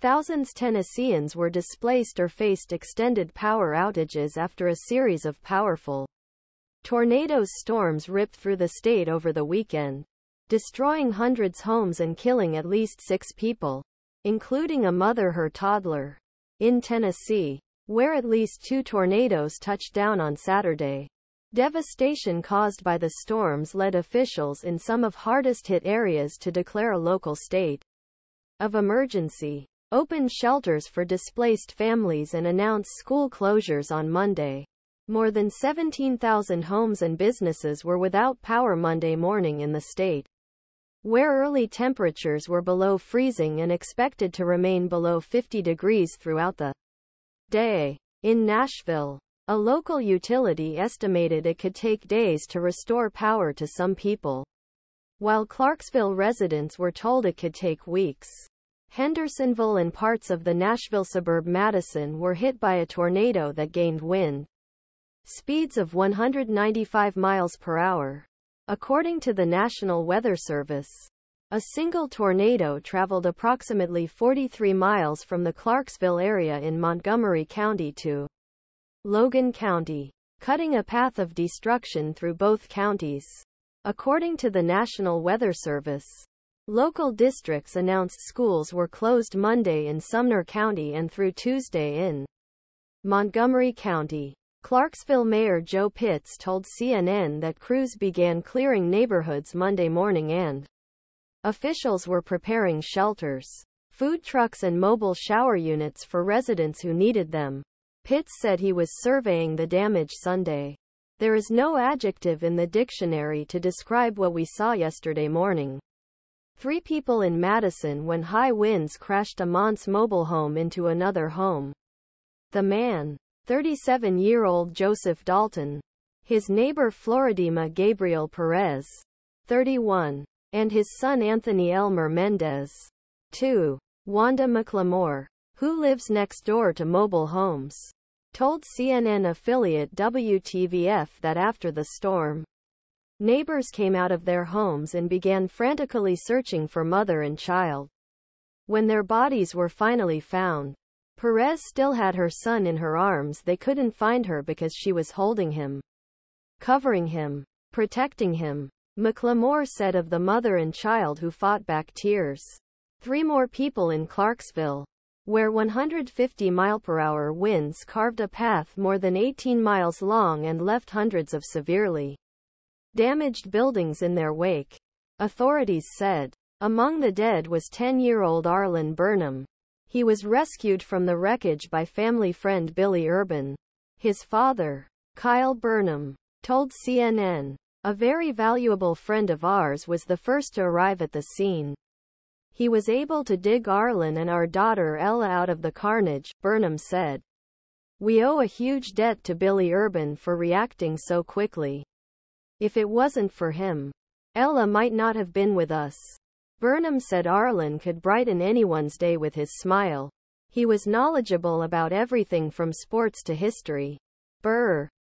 Thousands Tennesseans were displaced or faced extended power outages after a series of powerful tornado storms ripped through the state over the weekend, destroying hundreds of homes and killing at least 6 people, including a mother and her toddler. In Tennessee, where at least 2 tornadoes touched down on Saturday, devastation caused by the storms led officials in some of hardest-hit areas to declare a local state of emergency, open shelters for displaced families, and announce school closures on Monday. More than 17,000 homes and businesses were without power Monday morning in the state, where early temperatures were below freezing and expected to remain below 50 degrees throughout the day. In Nashville, a local utility estimated it could take days to restore power to some people, while Clarksville residents were told it could take weeks. Hendersonville and parts of the Nashville suburb Madison were hit by a tornado that gained wind speeds of 195 miles per hour. According to the National Weather Service, a single tornado traveled approximately 43 miles from the Clarksville area in Montgomery County to Logan County, cutting a path of destruction through both counties. According to the National Weather Service, local districts announced schools were closed Monday in Sumner County and through Tuesday in Montgomery County. Clarksville Mayor Joe Pitts told CNN that crews began clearing neighborhoods Monday morning and officials were preparing shelters, food trucks, and mobile shower units for residents who needed them. Pitts said he was surveying the damage Sunday. "There is no adjective in the dictionary to describe what we saw yesterday morning. 3 people in Madison when high winds crashed a man's mobile home into another home. The man, 37-year-old Joseph Dalton, his neighbor Floridema Gabriel Perez, 31, and his son Anthony Elmer Mendez, 2, Wanda McLemore, who lives next door to mobile homes, told CNN affiliate WTVF that after the storm, neighbors came out of their homes and began frantically searching for mother and child. When their bodies were finally found, Perez still had her son in her arms. They couldn't find her because she was holding him, covering him, protecting him," McLemore said of the mother and child who fought back tears. 3 more people in Clarksville, where 150-mile-per-hour winds carved a path more than 18 miles long and left hundreds of severely damaged buildings in their wake, authorities said. Among the dead was 10-year-old Arlen Burnham. He was rescued from the wreckage by family friend Billy Urban. His father, Kyle Burnham, told CNN, "A very valuable friend of ours was the first to arrive at the scene. He was able to dig Arlen and our daughter Ella out of the carnage," Burnham said. "We owe a huge debt to Billy Urban for reacting so quickly. If it wasn't for him, Ella might not have been with us." Burnham said Arlen could brighten anyone's day with his smile. "He was knowledgeable about everything from sports to history.